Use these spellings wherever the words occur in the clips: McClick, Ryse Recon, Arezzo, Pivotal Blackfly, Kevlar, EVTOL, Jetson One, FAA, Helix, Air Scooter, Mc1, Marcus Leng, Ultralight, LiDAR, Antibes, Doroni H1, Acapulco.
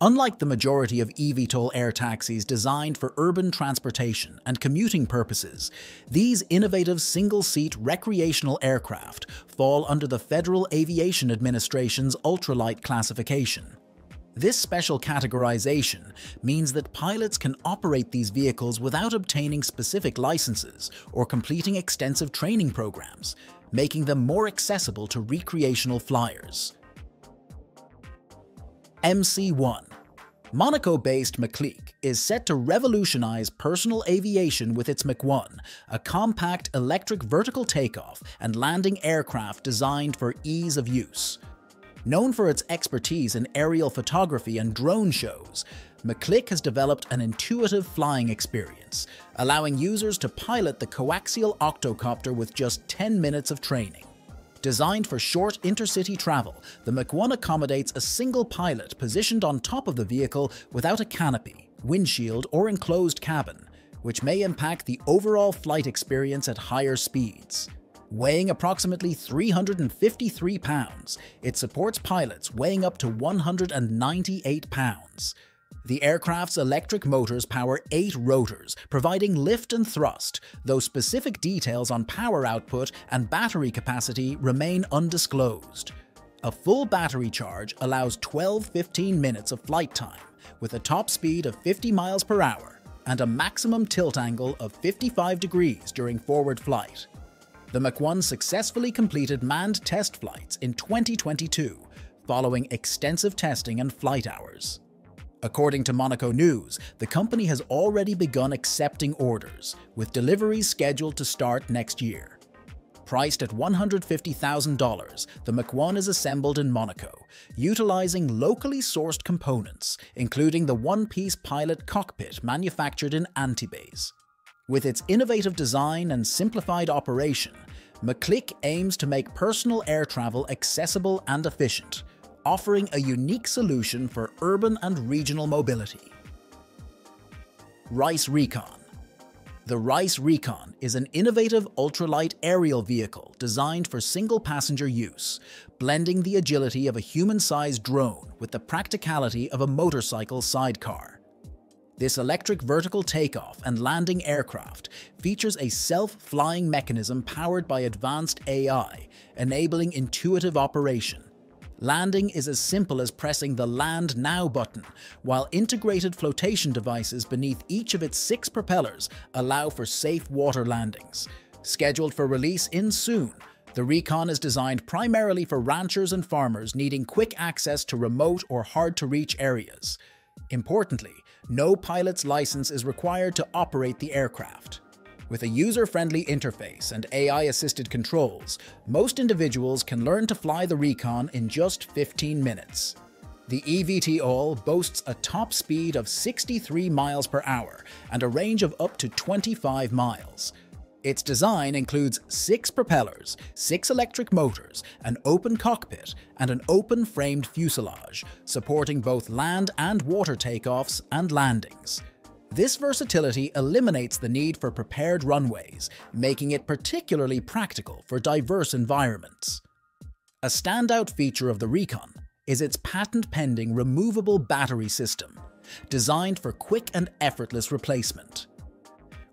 Unlike the majority of EVTOL air taxis designed for urban transportation and commuting purposes, these innovative single-seat recreational aircraft fall under the Federal Aviation Administration's ultralight classification. This special categorization means that pilots can operate these vehicles without obtaining specific licenses or completing extensive training programs, making them more accessible to recreational flyers. MC1. Monaco-based McClick is set to revolutionize personal aviation with its Mc1, a compact electric vertical takeoff and landing aircraft designed for ease of use. Known for its expertise in aerial photography and drone shows, McClick has developed an intuitive flying experience, allowing users to pilot the coaxial octocopter with just 10 minutes of training. Designed for short intercity travel, the Mc1 accommodates a single pilot positioned on top of the vehicle without a canopy, windshield, or enclosed cabin, which may impact the overall flight experience at higher speeds. Weighing approximately 353 pounds, it supports pilots weighing up to 198 pounds. The aircraft's electric motors power 8 rotors, providing lift and thrust, though specific details on power output and battery capacity remain undisclosed. A full battery charge allows 12-15 minutes of flight time, with a top speed of 50 miles per hour and a maximum tilt angle of 55 degrees during forward flight. The Mc1 successfully completed manned test flights in 2022, following extensive testing and flight hours. According to Monaco News, the company has already begun accepting orders, with deliveries scheduled to start next year. Priced at $150,000, the Mc1 is assembled in Monaco, utilizing locally sourced components, including the one-piece pilot cockpit manufactured in Antibes. With its innovative design and simplified operation, McClick aims to make personal air travel accessible and efficient, offering a unique solution for urban and regional mobility. Ryse Recon. The Ryse Recon is an innovative ultralight aerial vehicle designed for single-passenger use, blending the agility of a human-sized drone with the practicality of a motorcycle sidecar. This electric vertical takeoff and landing aircraft features a self-flying mechanism powered by advanced AI, enabling intuitive operation. Landing is as simple as pressing the Land Now button, while integrated flotation devices beneath each of its 6 propellers allow for safe water landings. Scheduled for release soon, the Recon is designed primarily for ranchers and farmers needing quick access to remote or hard-to-reach areas. Importantly, no pilot's license is required to operate the aircraft. With a user-friendly interface and AI-assisted controls, most individuals can learn to fly the Recon in just 15 minutes. The EVTOL boasts a top speed of 63 miles per hour and a range of up to 25 miles. Its design includes 6 propellers, 6 electric motors, an open cockpit, and an open-framed fuselage, supporting both land and water takeoffs and landings. This versatility eliminates the need for prepared runways, making it particularly practical for diverse environments. A standout feature of the Recon is its patent-pending removable battery system, designed for quick and effortless replacement.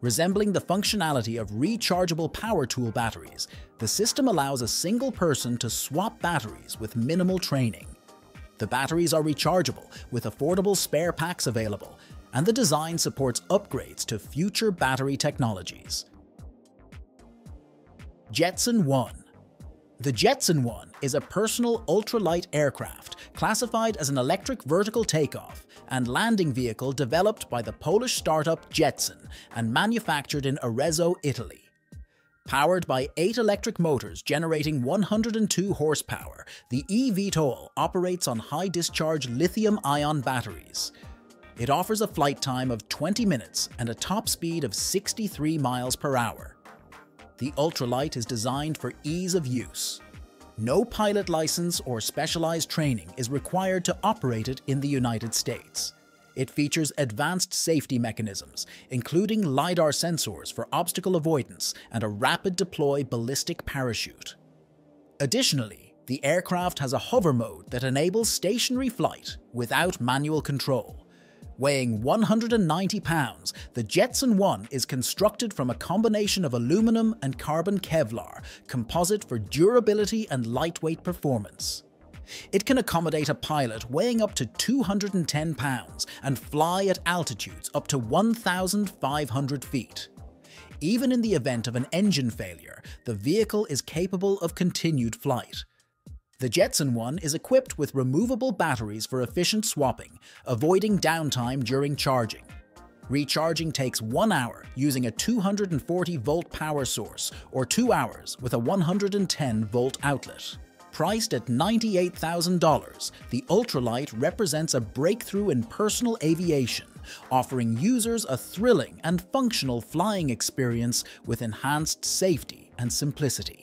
Resembling the functionality of rechargeable power tool batteries, the system allows a single person to swap batteries with minimal training. The batteries are rechargeable, with affordable spare packs available, and the design supports upgrades to future battery technologies. Jetson One. The Jetson One is a personal ultralight aircraft classified as an electric vertical takeoff and landing vehicle developed by the Polish startup Jetson and manufactured in Arezzo, Italy. Powered by 8 electric motors generating 102 horsepower, the EVTOL operates on high-discharge lithium-ion batteries. It offers a flight time of 20 minutes and a top speed of 63 miles per hour. The ultralight is designed for ease of use. No pilot license or specialized training is required to operate it in the United States. It features advanced safety mechanisms, including LiDAR sensors for obstacle avoidance and a rapid deploy ballistic parachute. Additionally, The aircraft has a hover mode that enables stationary flight without manual control. Weighing 190 pounds, the Jetson One is constructed from a combination of aluminum and carbon Kevlar composite for durability and lightweight performance. It can accommodate a pilot weighing up to 210 pounds and fly at altitudes up to 1,500 feet. Even in the event of an engine failure, the vehicle is capable of continued flight. The Jetson One is equipped with removable batteries for efficient swapping, avoiding downtime during charging. Recharging takes 1 hour using a 240-volt power source or 2 hours with a 110-volt outlet. Priced at $98,000, the ultralight represents a breakthrough in personal aviation, offering users a thrilling and functional flying experience with enhanced safety and simplicity.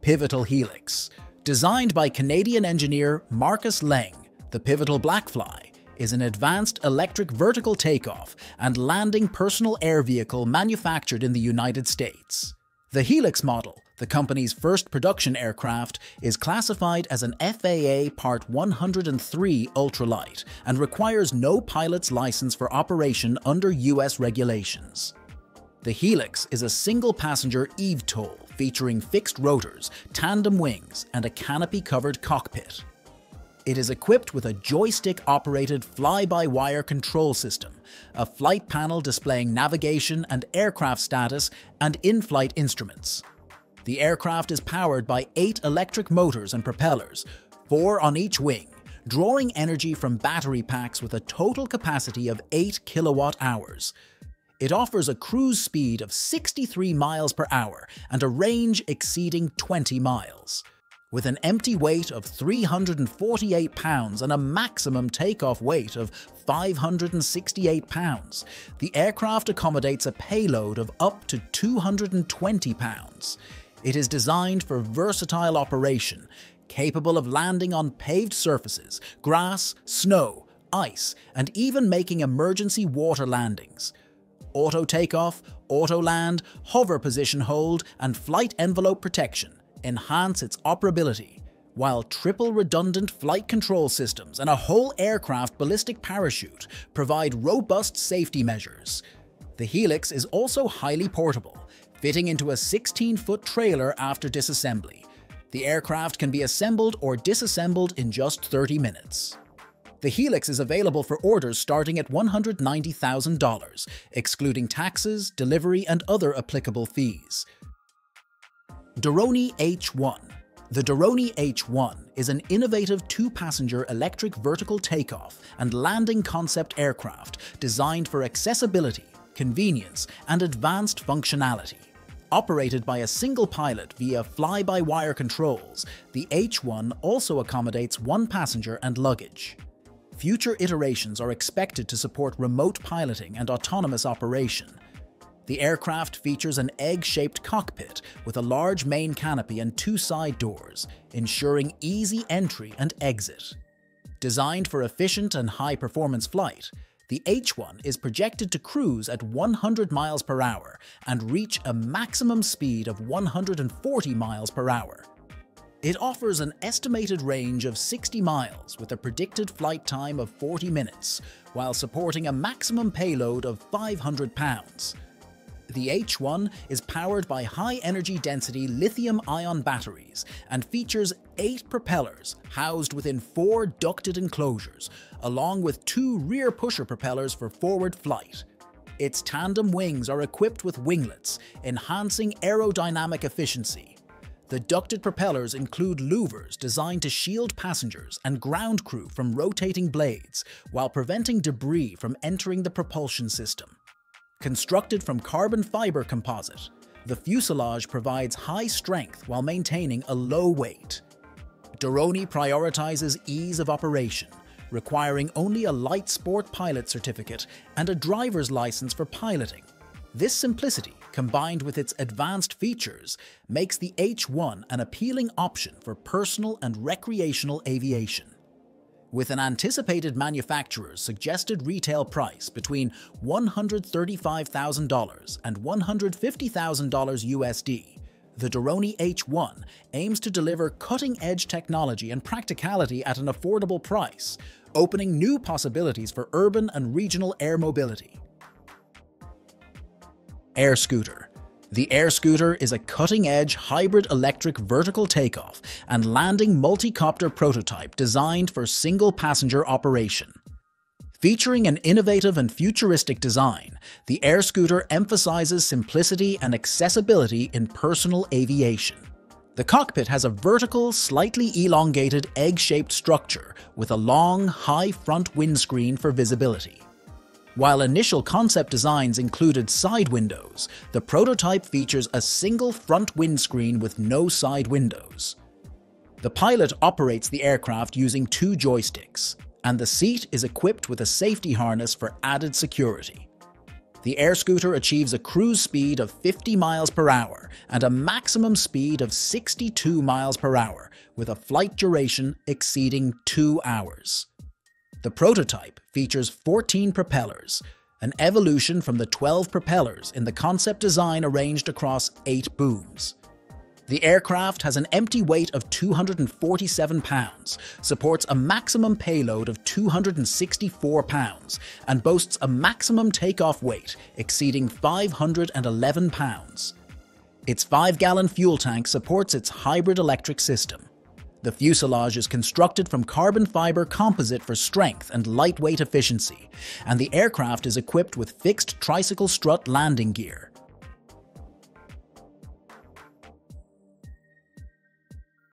Pivotal Helix. Designed by Canadian engineer Marcus Leng, the Pivotal Blackfly is an advanced electric vertical takeoff and landing personal air vehicle manufactured in the United States. The Helix model, the company's first production aircraft, is classified as an FAA Part 103 ultralight and requires no pilot's license for operation under US regulations. The Helix is a single-passenger EVTOL featuring fixed rotors, tandem wings, and a canopy-covered cockpit. It is equipped with a joystick-operated fly-by-wire control system, a flight panel displaying navigation and aircraft status, and in-flight instruments. The aircraft is powered by 8 electric motors and propellers, 4 on each wing, drawing energy from battery packs with a total capacity of 8 kilowatt-hours. It offers a cruise speed of 63 miles per hour and a range exceeding 20 miles. With an empty weight of 348 pounds and a maximum takeoff weight of 568 pounds, the aircraft accommodates a payload of up to 220 pounds. It is designed for versatile operation, capable of landing on paved surfaces, grass, snow, ice, and even making emergency water landings. Auto takeoff, auto land, hover position hold, and flight envelope protection enhance its operability, while triple redundant flight control systems and a whole aircraft ballistic parachute provide robust safety measures. The Helix is also highly portable, fitting into a 16-foot trailer after disassembly. The aircraft can be assembled or disassembled in just 30 minutes. The Helix is available for orders starting at $190,000, excluding taxes, delivery, and other applicable fees. Doroni H1. The Doroni H1 is an innovative 2-passenger electric vertical takeoff and landing concept aircraft designed for accessibility, convenience, and advanced functionality. Operated by a single pilot via fly-by-wire controls, the H1 also accommodates 1 passenger and luggage. Future iterations are expected to support remote piloting and autonomous operation. The aircraft features an egg-shaped cockpit with a large main canopy and 2 side doors, ensuring easy entry and exit. Designed for efficient and high-performance flight, the H1 is projected to cruise at 100 miles per hour and reach a maximum speed of 140 miles per hour. It offers an estimated range of 60 miles with a predicted flight time of 40 minutes, while supporting a maximum payload of 500 pounds. The H1 is powered by high-energy density lithium-ion batteries and features 8 propellers housed within 4 ducted enclosures, along with 2 rear pusher propellers for forward flight. Its tandem wings are equipped with winglets, enhancing aerodynamic efficiency. The ducted propellers include louvers designed to shield passengers and ground crew from rotating blades, while preventing debris from entering the propulsion system. Constructed from carbon fiber composite, the fuselage provides high strength while maintaining a low weight. Doroni prioritizes ease of operation, requiring only a light sport pilot certificate and a driver's license for piloting. This simplicity, combined with its advanced features, makes the H1 an appealing option for personal and recreational aviation. With an anticipated manufacturer's suggested retail price between $135,000 and $150,000 USD, The Doroni H1 aims to deliver cutting-edge technology and practicality at an affordable price, opening new possibilities for urban and regional air mobility. Air Scooter. The Air Scooter is a cutting-edge hybrid electric vertical takeoff and landing multi-copter prototype designed for single-passenger operation. Featuring an innovative and futuristic design, the Air Scooter emphasizes simplicity and accessibility in personal aviation. The cockpit has a vertical, slightly elongated egg-shaped structure with a long, high front windscreen for visibility. While initial concept designs included side windows, the prototype features a single front windscreen with no side windows. The pilot operates the aircraft using two joysticks, and the seat is equipped with a safety harness for added security. The Air Scooter achieves a cruise speed of 50 miles per hour and a maximum speed of 62 miles per hour, with a flight duration exceeding 2 hours. The prototype features 14 propellers, an evolution from the 12 propellers in the concept design arranged across 8 booms. The aircraft has an empty weight of 247 pounds, supports a maximum payload of 264 pounds, and boasts a maximum takeoff weight exceeding 511 pounds. Its 5-gallon fuel tank supports its hybrid electric system. The fuselage is constructed from carbon fiber composite for strength and lightweight efficiency, and the aircraft is equipped with fixed tricycle strut landing gear.